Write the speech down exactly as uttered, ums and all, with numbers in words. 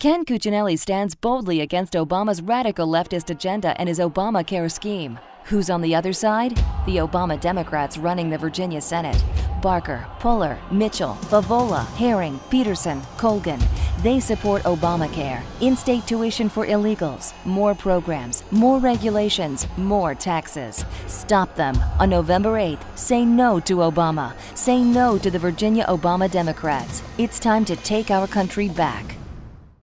Ken Cuccinelli stands boldly against Obama's radical leftist agenda and his Obamacare scheme. Who's on the other side? The Obama Democrats running the Virginia Senate. Barker, Puller, Mitchell, Favola, Herring, Peterson, Colgan. They support Obamacare, in-state tuition for illegals, more programs, more regulations, more taxes. Stop them. On November eighth, say no to Obama. Say no to the Virginia Obama Democrats. It's time to take our country back.